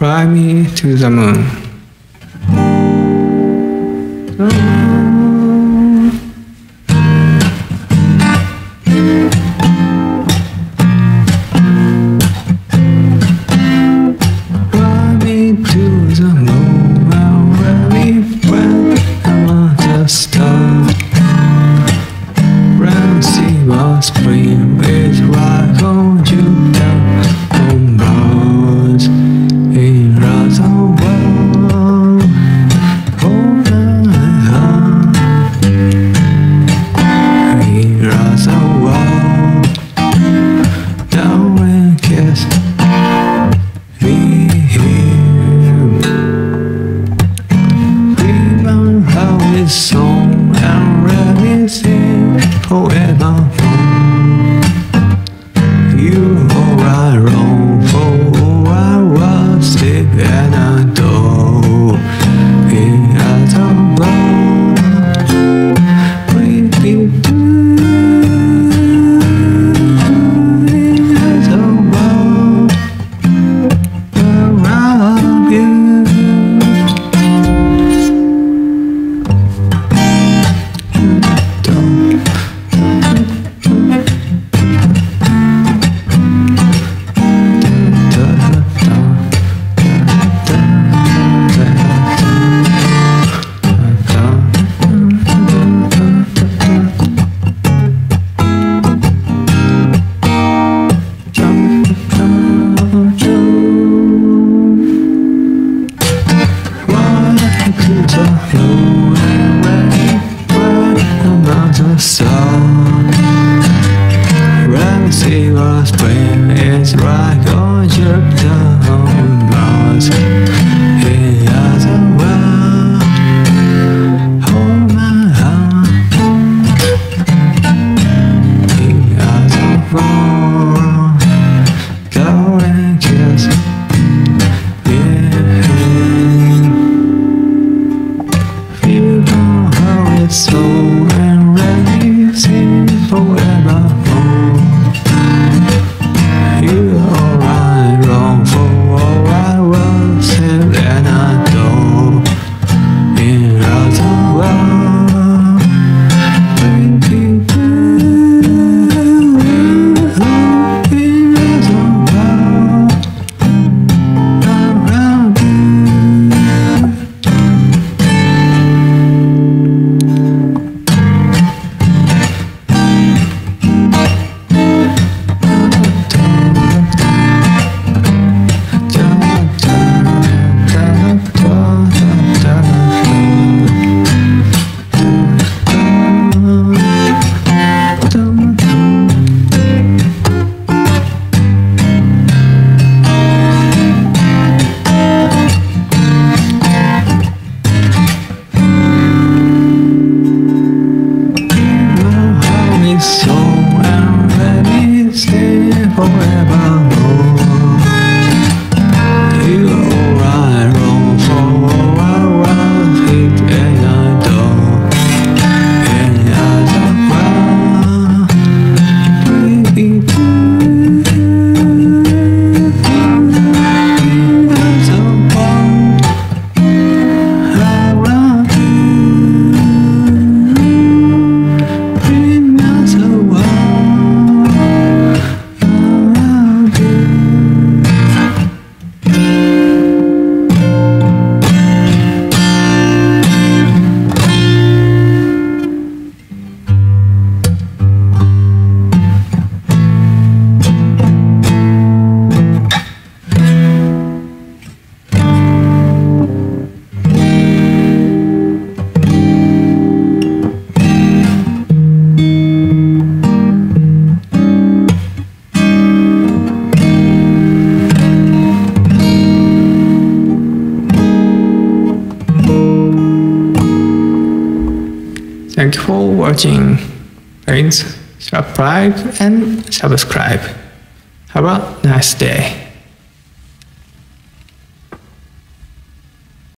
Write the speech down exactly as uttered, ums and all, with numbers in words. Fly me to the moon. Fly me to the moon, where we went among the stars. Brown sea was spring with white on you down on boards. Song and reminiscing forever. You all are wrong for who I was, deep and I do. In other world, we did do. In other world, where I love you. So, when sea was spring, it's like all dripped down blood. It doesn't work. Hold my hand. It doesn't work. Go and kiss me. You don't hurry so. Thank you for watching. Please subscribe and subscribe. Have a nice day.